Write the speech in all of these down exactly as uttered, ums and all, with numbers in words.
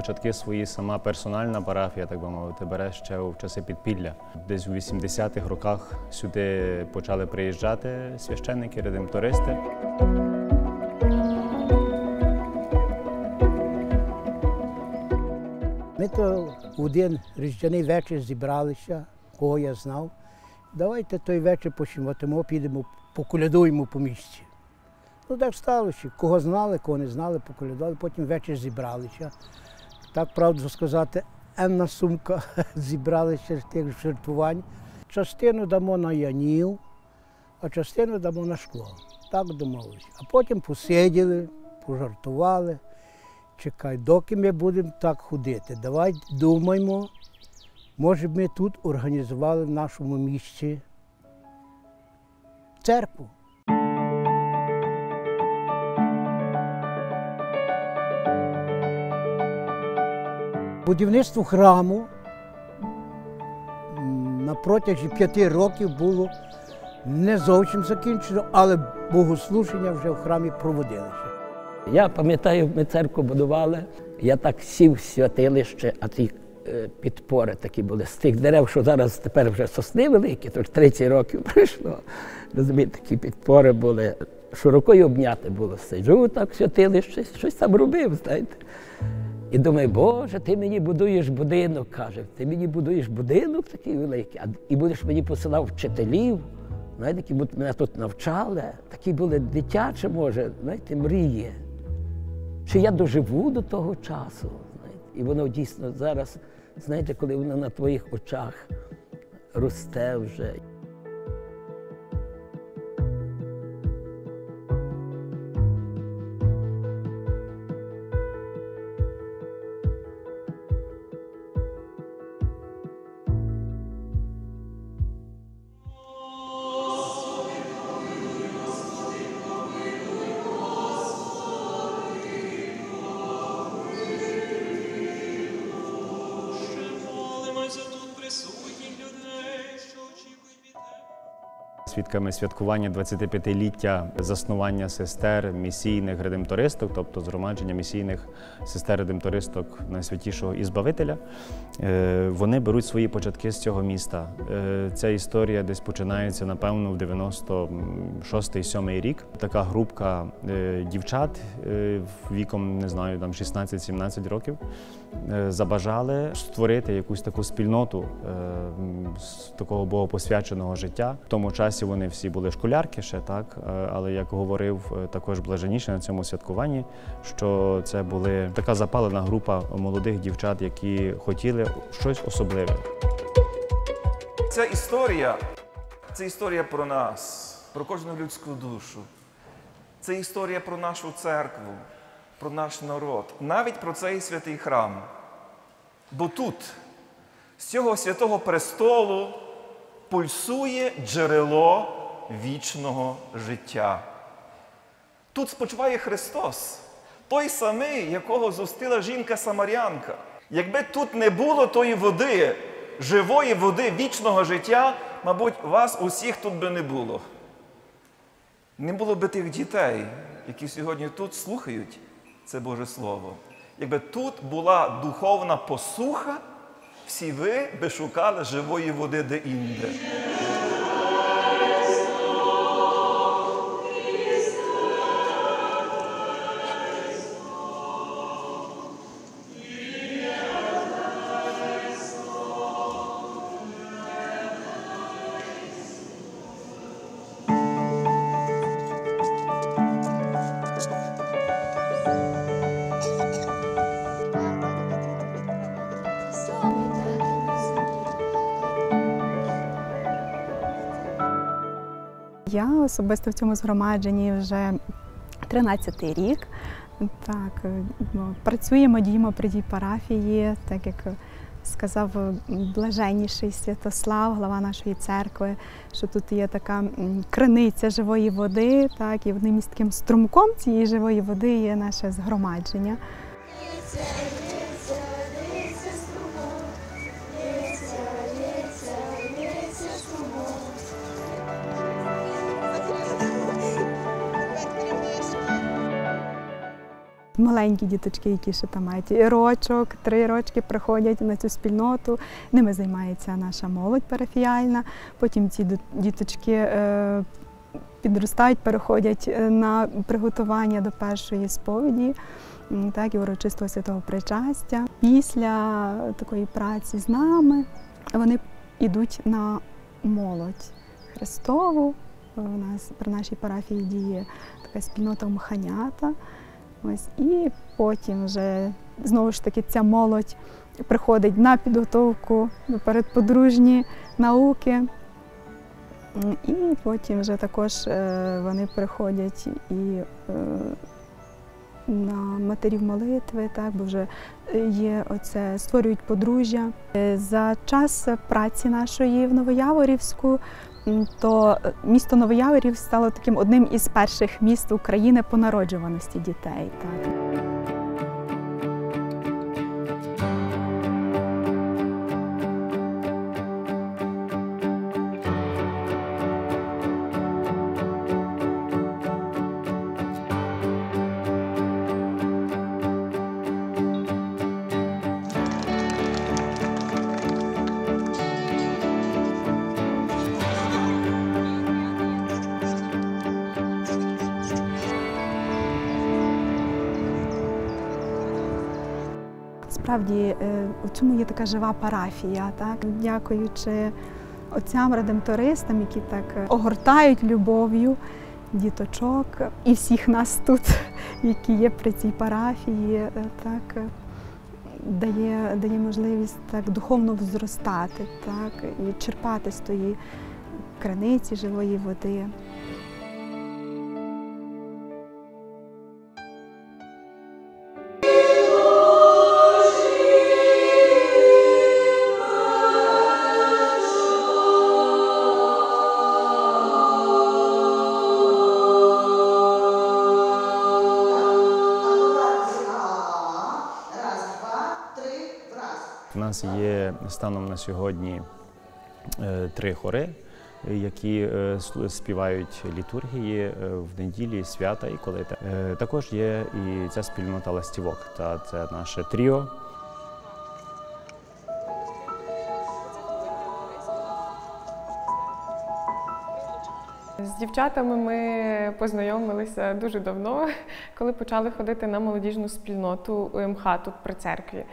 початки свої сама персональна парафія, так би мовити, бере ще в часи підпілля. Десь у вісімдесятих роках сюди почали приїжджати священники, редемптористи. Ми то один різдвяний вечір зібралися, кого я знав. Давайте той вечір почнемо, підемо, поколядуємо по місті. Ну так сталося, кого знали, кого не знали, поколядували, потім вечір зібралися. Так, правду сказати, енна сумка зібралися з тих жертвувань. Частину дамо на янів, а частину дамо на шкло. Так домовилися. А потім посиділи, пожартували. Чекай, доки ми будемо так ходити, давай думаємо, може б ми тут організували в нашому місті церкву. Будівництво храму на протязі п'яти років було не зовсім закінчено, але богослуження вже в храмі проводилося. Я пам'ятаю, ми церкву будували, я так сів в святилище, а ті підпори такі були з тих дерев, що зараз тепер вже сосни великі, тож тридцять років пройшло. Розумієте, такі підпори були, широкою обняти було. Сиджу так в святилище, щось там робив, знаєте. І думаю, Боже, ти мені будуєш будинок, каже, ти мені будуєш будинок такий великий, і будеш мені посилав вчителів. Знаєте, які мене тут навчали, такі були дитячі, може, знаєте, мрії. Чи я доживу до того часу? Знаєте? І воно дійсно зараз, знаєте, коли воно на твоїх очах росте вже. Свідками святкування двадцятип'ятиліття заснування сестер місійних редемптористок, тобто згромадження місійних сестер-редемптористок Найсвятішого Ізбавителя, вони беруть свої початки з цього міста. Ця історія десь починається, напевно, в дев'яносто шостий-сьомий рік. Така групка дівчат віком, не знаю, там шістнадцять-сімнадцять років, забажали створити якусь таку спільноту з такого богопосвяченого життя. В тому часі вони всі були школярки ще, так? Але, як говорив також блаженніший на цьому святкуванні, що це була така запалена група молодих дівчат, які хотіли щось особливе. Ця історія – це історія про нас, про кожну людську душу. Це історія про нашу церкву, про наш народ, навіть про цей святий храм. Бо тут, з цього святого престолу, пульсує джерело вічного життя. Тут спочиває Христос, той самий, якого зустріла жінка-самарянка. Якби тут не було тої води, живої води вічного життя, мабуть, вас усіх тут би не було. Не було би тих дітей, які сьогодні тут слухають це Боже Слово. Якби тут була духовна посуха, всі ви би шукали живої води де-інде. Я особисто в цьому згромадженні вже тринадцятий рік. Так, працюємо, діємо при тій парафії, так як сказав блаженніший Святослав, глава нашої церкви, що тут є така криниця живої води, так, і одним із таким струмком цієї живої води є наше згромадження. маленькі діточки, які ще там мають рочок, три рочки, приходять на цю спільноту, ними займається наша молодь парафіяльна, потім ці діточки підростають, переходять на приготування до першої сповіді, так, і урочистого святого причастя. Після такої праці з нами вони йдуть на молодь Христову. У нас при нашій парафії діє така спільнота Мханята. Ось, і потім вже знову ж таки ця молодь приходить на підготовку до передподружні науки. І потім вже також вони приходять і на матерів молитви, так, бо вже є оце, створюють подружжя. За час праці нашої в Новояворівську, то місто Новояворів стало таким одним із перших міст України по народжуваності дітей. Так. Насправді, у цьому є така жива парафія, так? Дякуючи отцям редемптористам, які так огортають любов'ю діточок і всіх нас тут, які є при цій парафії, так, дає, дає можливість так духовно взростати, так, і черпати з тої криниці живої води. У нас є станом на сьогодні три хори, які співають літургії в неділі, свята і колита. Також є і ця спільнота Ластівок, та це наше тріо. З дівчатами ми познайомилися дуже давно, коли почали ходити на молодіжну спільноту УМХ тут при церкві.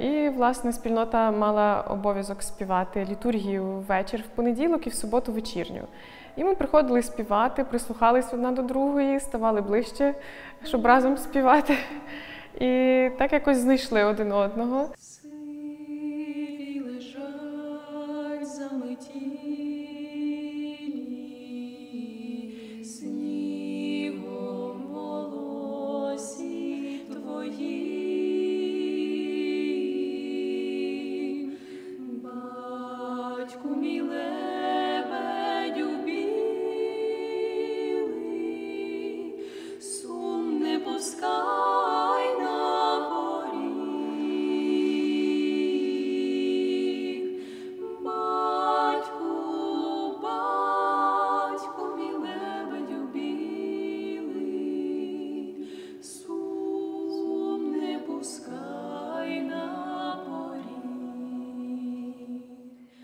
І, власне, спільнота мала обов'язок співати літургію ввечері в понеділок і в суботу вечірню. І ми приходили співати, прислухались одна до другої, ставали ближче, щоб разом співати. І так якось знайшли один одного.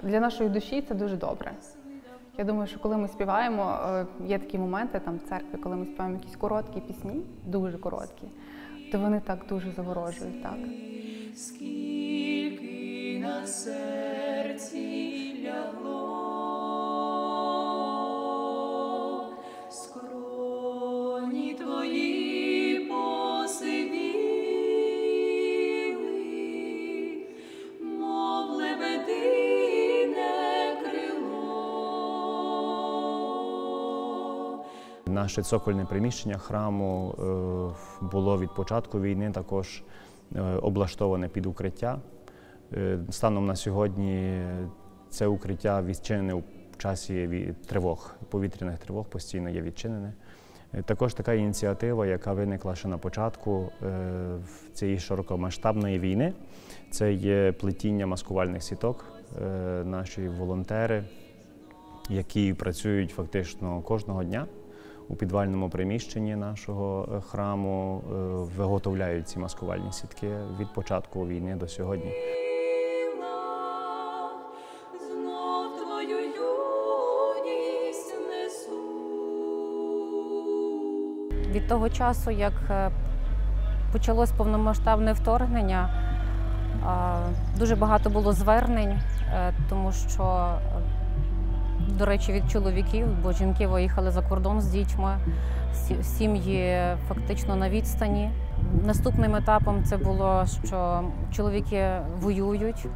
Для нашої душі це дуже добре. Я думаю, що коли ми співаємо, є такі моменти там в церкві, коли ми співаємо якісь короткі пісні, дуже короткі, то вони так дуже заворожують. Так. Скільки на серці лягло, скроні твої посиві. Наше цокольне приміщення храму було від початку війни також облаштоване під укриття. Станом на сьогодні це укриття відчинене в часі тривог, повітряних тривог постійно є відчинене. Також така ініціатива, яка виникла ще на початку цієї широкомасштабної війни, це є плетіння маскувальних сіток, наші волонтери, які працюють фактично кожного дня. у підвальному приміщенні нашого храму виготовляють ці маскувальні сітки від початку війни до сьогодні. Від того часу, як почалось повномасштабне вторгнення, дуже багато було звернень, тому що, до речі, від чоловіків, бо жінки виїхали за кордон з дітьми, сім'ї фактично на відстані. Наступним етапом це було, що чоловіки воюють,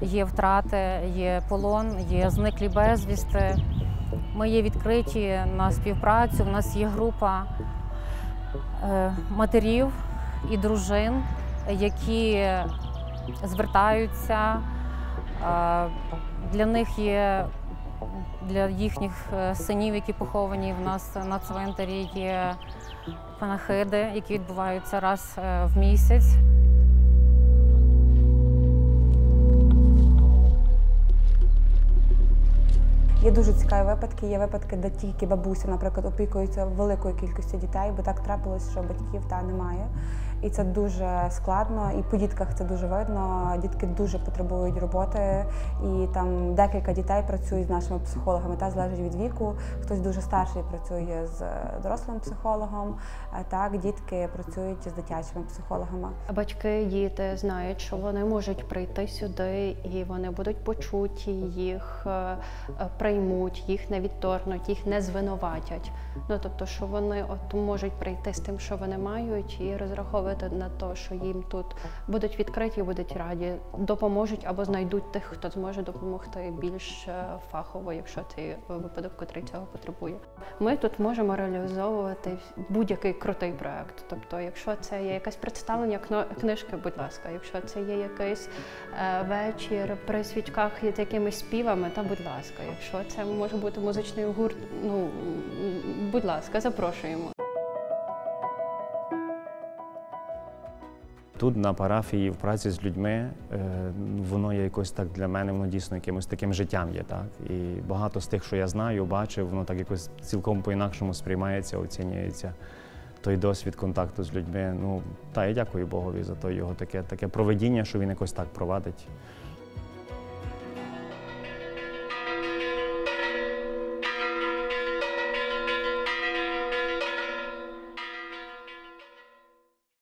є втрати, є полон, є зниклі безвісти. Ми є відкриті на співпрацю, в нас є група матерів і дружин, які звертаються, для них є, для їхніх синів, які поховані в нас на цвинтарі, є панахиди, які відбуваються раз в місяць. Є дуже цікаві випадки, є випадки, де тільки бабуся, наприклад, опікується великою кількістю дітей, бо так трапилось, що батьків та немає. І це дуже складно, і по дітках це дуже видно. Дітки дуже потребують роботи, і там декілька дітей працюють з нашими психологами, та залежить від віку. Хтось дуже старший працює з дорослим психологом, так дітки працюють з дитячими психологами. Батьки, діти знають, що вони можуть прийти сюди, і вони будуть почуті, їх приймуть, їх не відторгнуть, їх не звинуватять. Ну тобто, що вони от можуть прийти з тим, що вони мають, і розраховувати на те, що їм тут будуть відкриті, будуть раді, допоможуть або знайдуть тих, хто зможе допомогти більш фахово, якщо це випадок, котрий цього потребує. Ми тут можемо реалізовувати будь-який крутий проєкт. Тобто, якщо це є якесь представлення книжки, будь ласка, якщо це є якийсь вечір при свічках з якимись співами, та будь ласка, якщо це може бути музичний гурт, ну, будь ласка, запрошуємо. Тут, на парафії, в праці з людьми, воно є якось так для мене, воно дійсно якимось таким життям є, так? І багато з тих, що я знаю, бачив, воно так якось цілком по-інакшому сприймається, оцінюється той досвід контакту з людьми. Ну, та я дякую Богові за то його таке, таке проведіння, що він якось так провадить.